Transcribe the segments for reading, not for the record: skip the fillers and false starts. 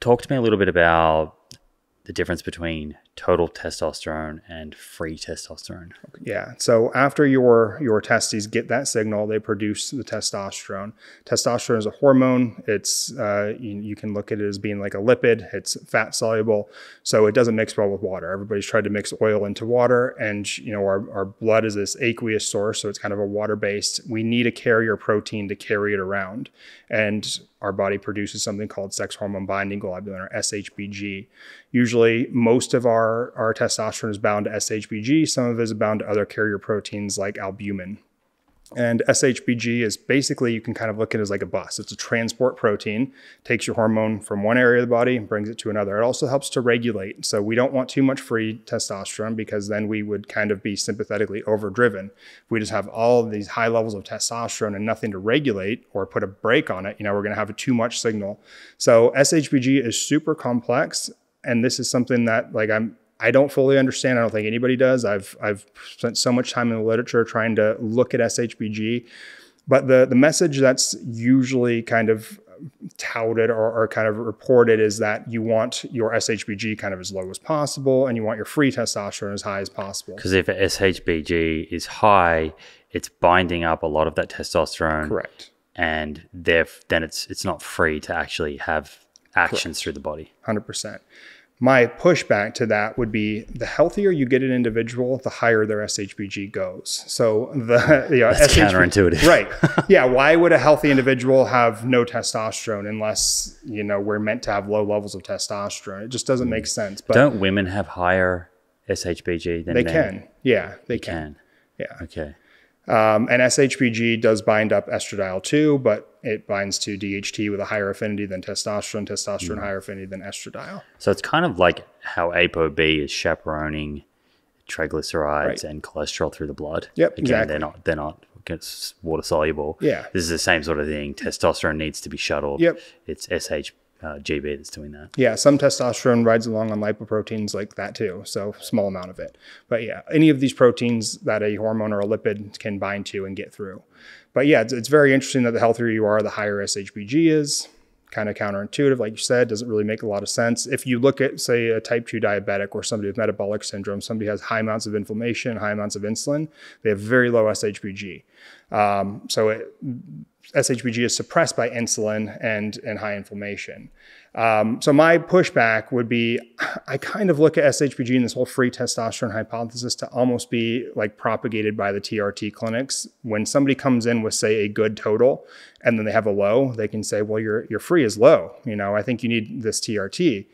talk to me a little bit about the difference between total testosterone and free testosterone. Yeah. So after your testes get that signal, they produce the testosterone. Testosterone is a hormone. It's you can look at it as being like a lipid. It's fat soluble, so it doesn't mix well with water. Everybody's tried to mix oil into water, and you know, our blood is this aqueous source, so it's kind of a water-based. We need a carrier protein to carry it around, and our body produces something called sex hormone binding globulin, or SHBG. Usually, most of our testosterone is bound to SHBG. Some of it is bound to other carrier proteins like albumin. And SHBG is basically, you can kind of look at it as like a bus. It's a transport protein, takes your hormone from one area of the body and brings it to another. It also helps to regulate. So we don't want too much free testosterone, because then we would kind of be sympathetically overdriven. If we just have all of these high levels of testosterone and nothing to regulate or put a brake on it, you know, we're going to have a too much signal. So SHBG is super complex. And this is something that like I don't fully understand. I don't think anybody does. I've spent so much time in the literature trying to look at SHBG, but the message that's usually kind of touted or kind of reported is that you want your SHBG kind of as low as possible, and you want your free testosterone as high as possible. Because if SHBG is high, it's binding up a lot of that testosterone. Correct. And then it's not free to actually have actions. Correct. Through the body. 100%. My pushback to that would be, the healthier you get an individual, the higher their SHBG goes. So that's counterintuitive. Right. Yeah. Why would a healthy individual have no testosterone unless, you know, we're meant to have low levels of testosterone? It just doesn't make sense. But don't women have higher SHBG than men? They can. Yeah, they can. Yeah. Okay. And SHBG does bind up estradiol too, but it binds to DHT with a higher affinity than testosterone, higher affinity than estradiol. So it's kind of like how ApoB is chaperoning triglycerides, right, and cholesterol through the blood. Yep. Again, exactly. They're not water soluble. Yeah. This is the same sort of thing. Testosterone needs to be shuttled. Yep. It's SHBG that's doing that. Yeah, some testosterone rides along on lipoproteins like that too, so small amount of it. But yeah, any of these proteins that a hormone or a lipid can bind to and get through. But yeah, it's very interesting that the healthier you are, the higher SHBG is. Kind of counterintuitive, like you said, doesn't really make a lot of sense. If you look at, say, a type 2 diabetic or somebody with metabolic syndrome, somebody has high amounts of inflammation, high amounts of insulin, they have very low SHBG. SHBG is suppressed by insulin and high inflammation. So my pushback would be, I kind of look at SHBG and this whole free testosterone hypothesis to almost be like propagated by the TRT clinics. When somebody comes in with, say, a good total, and then they have a low, they can say, well, your free is low. You know, I think you need this TRT.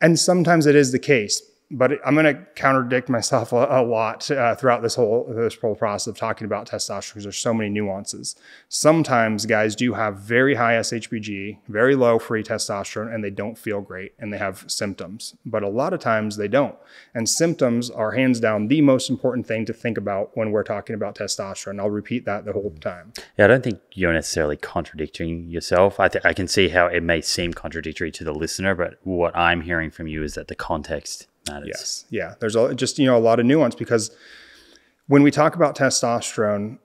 And sometimes it is the case. But I'm going to contradict myself a lot throughout this whole process of talking about testosterone, because there's so many nuances. Sometimes guys do have very high SHBG, very low free testosterone, and they don't feel great and they have symptoms. But a lot of times they don't. And symptoms are hands down the most important thing to think about when we're talking about testosterone. I'll repeat that the whole time. Yeah, I don't think you're necessarily contradicting yourself. I can see how it may seem contradictory to the listener, but what I'm hearing from you is that the context matters. Yes. Yeah. There's a lot of nuance, because when we talk about testosterone,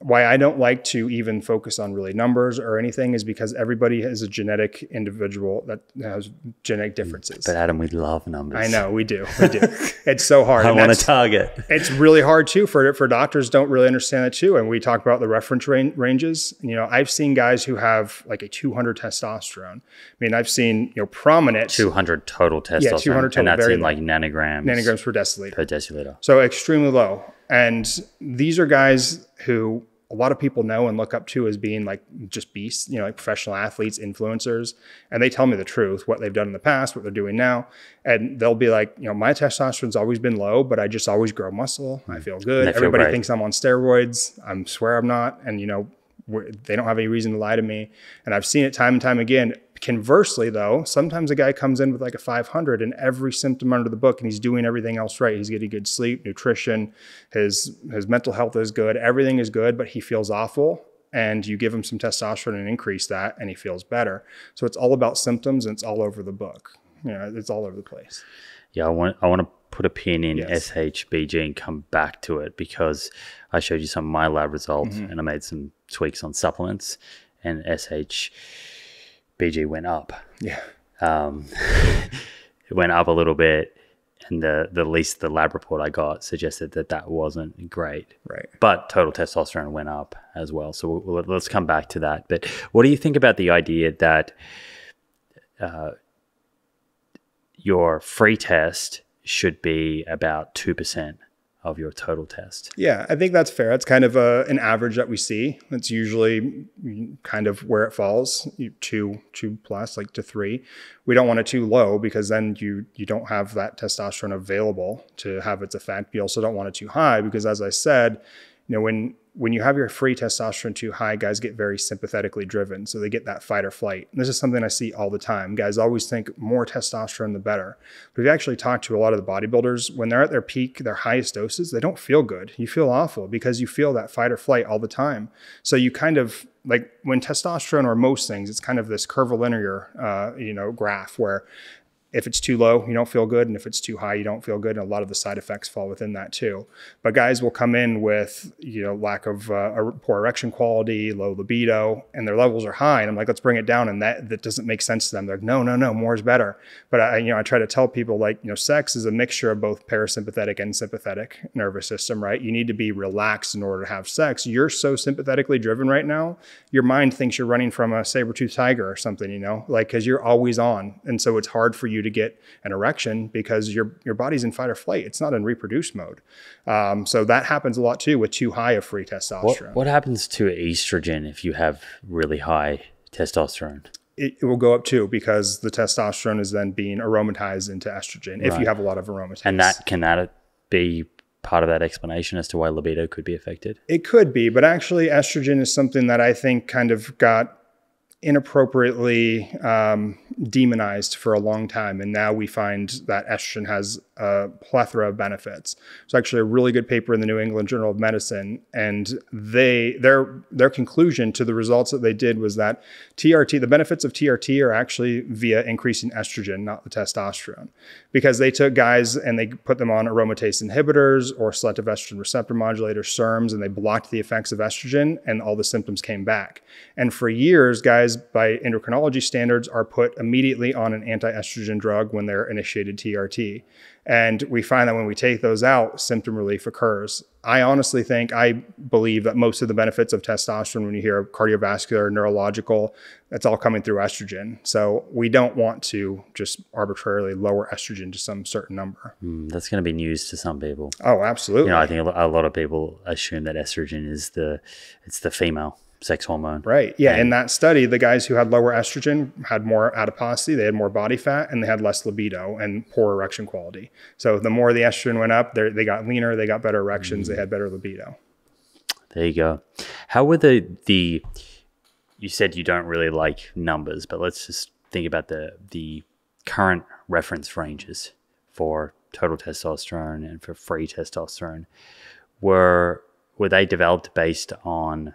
why I don't like to even focus on really numbers or anything is because everybody is a genetic individual that has genetic differences. But Adam, we love numbers. I know, we do. We do. It's so hard. I want a target. It's really hard too for doctors don't really understand that too. And we talk about the reference ranges. You know, I've seen guys who have like a 200 testosterone. I mean, I've seen, you know, prominent 200 total testosterone. Yeah, 200 total. And that's in like nanograms per deciliter. So extremely low. And these are guys who a lot of people know and look up to as being like just beasts, you know, like professional athletes, influencers. And they tell me the truth, what they've done in the past, what they're doing now. And they'll be like, you know, my testosterone's always been low, but I just always grow muscle. I feel good. Everybody thinks I'm on steroids. I swear I'm not. And, you know, they don't have any reason to lie to me. And I've seen it time and time again. Conversely, though, sometimes a guy comes in with like a 500 and every symptom under the book, and he's doing everything else right. He's getting good sleep, nutrition, his mental health is good, everything is good, but he feels awful. And you give him some testosterone and increase that, and he feels better. So it's all about symptoms, and it's all over the book. You know, it's all over the place. Yeah, I want to put a pin in SHBG and come back to it, because I showed you some of my lab results and I made some tweaks on supplements, and SHBG went up. Yeah. It went up a little bit, and the lab report I got suggested that that wasn't great. Right. But total testosterone went up as well. So let's come back to that. But what do you think about the idea that your free test should be about 2% of your total test? Yeah, I think that's fair. That's kind of an average that we see. That's usually kind of where it falls, two plus, like to three. We don't want it too low, because then you don't have that testosterone available to have its effect. You also don't want it too high, because as I said, you know, when you have your free testosterone too high, guys get very sympathetically driven. So they get that fight or flight. And this is something I see all the time. Guys always think more testosterone, the better. But if you actually talk to a lot of the bodybuilders, when they're at their peak, their highest doses, they don't feel good. You feel awful, because you feel that fight or flight all the time. So you kind of, like when testosterone, or most things, it's kind of this curvilinear, you know, graph where if it's too low, you don't feel good. And if it's too high, you don't feel good. And a lot of the side effects fall within that too. But guys will come in with, you know, lack of poor erection quality, low libido, and their levels are high. And I'm like, let's bring it down. And that doesn't make sense to them. They're like, no, no, no, more is better. But I try to tell people, like, you know, sex is a mixture of both parasympathetic and sympathetic nervous system, right? You need to be relaxed in order to have sex. You're so sympathetically driven right now. Your mind thinks you're running from a saber-toothed tiger or something, you know, like, cause you're always on. And so it's hard for you to get an erection, because your body's in fight or flight. It's not in reproduce mode. So that happens a lot too with too high of free testosterone. What happens to estrogen if you have really high testosterone? It will go up too, because the testosterone is then being aromatized into estrogen, right, if you have a lot of aromatase. And can that be part of that explanation as to why libido could be affected? It could be, but actually estrogen is something that I think kind of got inappropriately demonized for a long time. And now we find that estrogen has a plethora of benefits. It's actually a really good paper in the New England Journal of Medicine. And their conclusion to the results that they did was that TRT, the benefits of TRT are actually via increasing estrogen, not the testosterone, because they took guys and they put them on aromatase inhibitors or selective estrogen receptor modulators, SERMs, and they blocked the effects of estrogen, and all the symptoms came back. And for years, guys by endocrinology standards are put immediately on an anti-estrogen drug when they're initiated TRT. And we find that when we take those out, symptom relief occurs. I believe that most of the benefits of testosterone, when you hear cardiovascular, neurological, that's all coming through estrogen. So we don't want to just arbitrarily lower estrogen to some certain number. That's going to be news to some people. Oh, absolutely. You know, I think a lot of people assume that estrogen is the female sex hormone. Right. Yeah. In that study, the guys who had lower estrogen had more adiposity, they had more body fat, and they had less libido and poor erection quality. So the more the estrogen went up, they got leaner, they got better erections, they had better libido. There you go. How were the you said you don't really like numbers, but let's just think about the current reference ranges for total testosterone and for free testosterone. Were they developed based on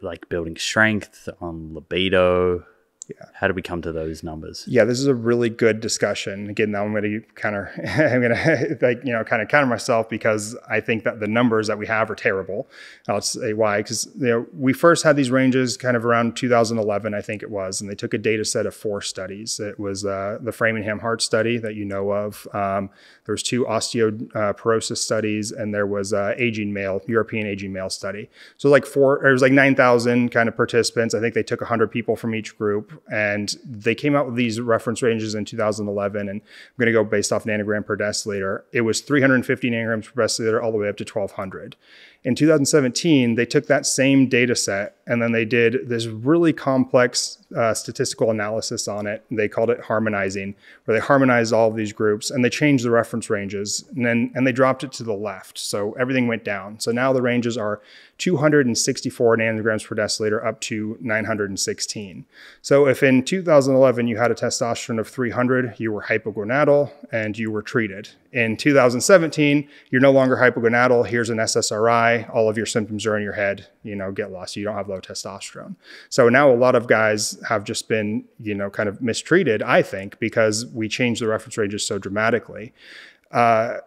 like building strength, on libido? Yeah. How do we come to those numbers? Yeah, this is a really good discussion. Again, now I'm going to kind of, I'm going to, like, you know, kind of counter myself, because I think that the numbers that we have are terrible. I'll say why, because, you know, we first had these ranges kind of around 2011, I think it was, and they took a data set of 4 studies. It was the Framingham Heart study that you know of. There was 2 osteoporosis studies, and there was aging male, European aging male study. So like 9,000 kind of participants. I think they took 100 people from each group. And they came out with these reference ranges in 2011. And I'm going to go based off nanogram per deciliter. It was 350 nanograms per deciliter all the way up to 1,200. In 2017, they took that same data set, and then they did this really complex statistical analysis on it. They called it harmonizing, where they harmonized all of these groups, and they changed the reference ranges, and they dropped it to the left. So everything went down. So now the ranges are 264 nanograms per deciliter up to 916. So if in 2011 you had a testosterone of 300, you were hypogonadal and you were treated. In 2017, you're no longer hypogonadal. Here's an SSRI. All of your symptoms are in your head. You know, get lost. You don't have low testosterone. So now a lot of guys have just been, you know, kind of mistreated, I think, because we changed the reference ranges so dramatically.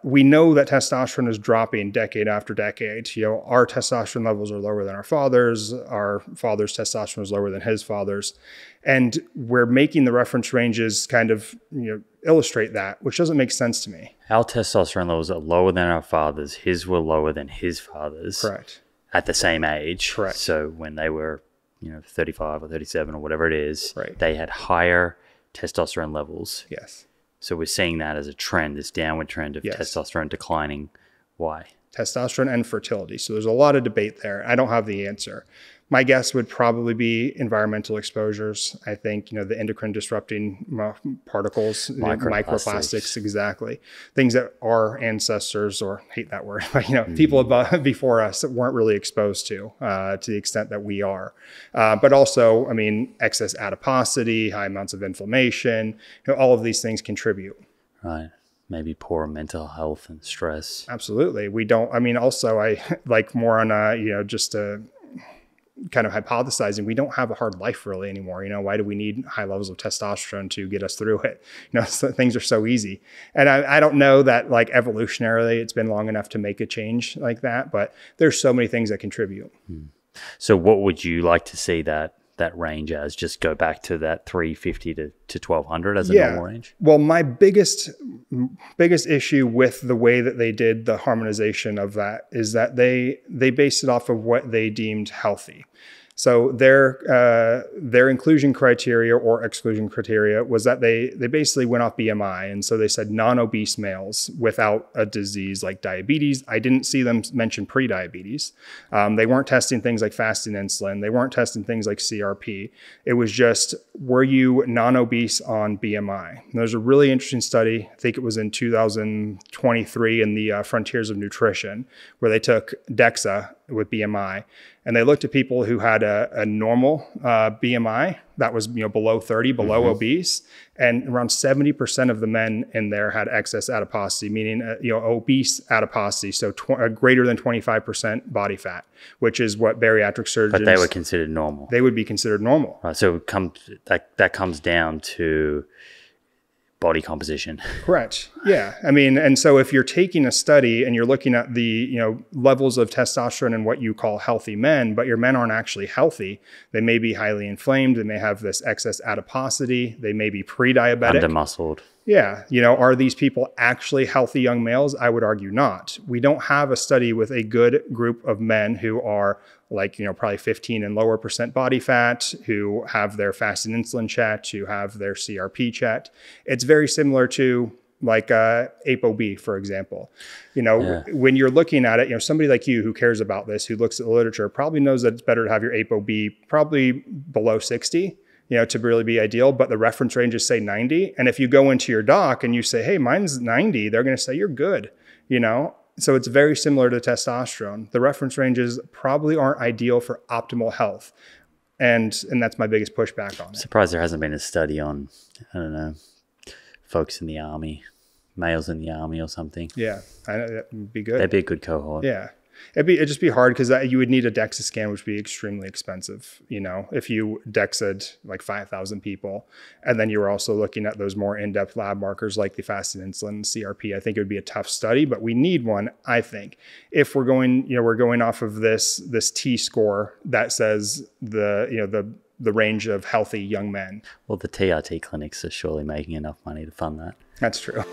We know that testosterone is dropping decade after decade. You know, our testosterone levels are lower than our father's. Our father's testosterone is lower than his father's. And we're making the reference ranges kind of, you know, illustrate that, which doesn't make sense to me. Our testosterone levels are lower than our father's. His were lower than his father's. Correct. At the same age. Correct. So when they were, you know, 35 or 37 or whatever it is, right, they had higher testosterone levels. Yes. So we're seeing that as a trend, this downward trend of, yes, testosterone declining. Why? Testosterone and fertility. So there's a lot of debate there. I don't have the answer. My guess would probably be environmental exposures. I think, you know, the endocrine disrupting particles, microplastics, exactly. Things that our ancestors, or hate that word, but, you know, people above, before us that weren't really exposed to the extent that we are. But also, I mean, excess adiposity, high amounts of inflammation, you know, all of these things contribute. Right. Maybe poor mental health and stress. Absolutely. We don't, I mean, also I like more on a, you know, just a, kind of hypothesizing, we don't have a hard life really anymore. You know, why do we need high levels of testosterone to get us through it? You know, so things are so easy. And I don't know that, like, evolutionarily it's been long enough to make a change like that, but there's so many things that contribute. So what would you like to see that range as? Just go back to that 350 to 1200 as a normal range? Well, my biggest issue with the way that they did the harmonization of that is that they based it off of what they deemed healthy. So their inclusion criteria or exclusion criteria was that they basically went off BMI. And so they said non-obese males without a disease like diabetes. I didn't see them mention pre-diabetes. They weren't testing things like fasting insulin. They weren't testing things like CRP. It was just, were you non-obese on BMI? And there's a really interesting study, I think it was in 2023 in the Frontiers of Nutrition, where they took DEXA with BMI. And they looked at people who had a normal BMI that was, you know, below 30, below obese, and around 70% of the men in there had excess adiposity, meaning, you know, obese adiposity, so greater than 25% body fat, which is what bariatric surgeons— But they were considered normal. They would be considered normal. Right, so it comes, that comes down to body composition. Correct. Yeah. I mean, and so if you're taking a study and you're looking at the, you know, levels of testosterone in what you call healthy men, but your men aren't actually healthy, they may be highly inflamed, they may have this excess adiposity, they may be pre-diabetic. Undermuscled. Yeah. You know, are these people actually healthy young males? I would argue not. We don't have a study with a good group of men who are, like, you know, probably 15 and lower % body fat, who have their fasting insulin checked, who have their CRP checked. It's very similar to, like, ApoB, for example. You know, when you're looking at it, you know, somebody like you who cares about this, who looks at the literature, probably knows that it's better to have your ApoB probably below 60. You know, to really be ideal, but the reference ranges say 90. And if you go into your doc and you say, hey, mine's 90, they're gonna say you're good, you know? So it's very similar to testosterone. The reference ranges probably aren't ideal for optimal health. And that's my biggest pushback on it. I'm surprised there hasn't been a study on, I don't know, folks in the army, males in the army or something. Yeah, that'd be good. That'd be a good cohort. Yeah. It'd just be hard because you would need a DEXA scan, which would be extremely expensive, you know, if you DEXA'd like 5,000 people. And then you were also looking at those more in-depth lab markers like the fasting insulin, CRP. I think it would be a tough study, but we need one, I think. If we're going, you know, we're going off of this T-score that says the, you know, the range of healthy young men. Well, the TRT clinics are surely making enough money to fund that. That's true.